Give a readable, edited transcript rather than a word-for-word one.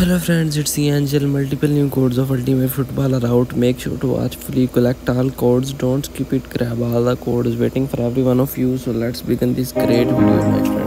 Hello friends, it's the Angel. Multiple new codes of Ultimate Football are out. Make sure to watch fully. Collect all codes. Don't skip it. Grab all the codes. Waiting for every one of you. So let's begin this great video, my friends.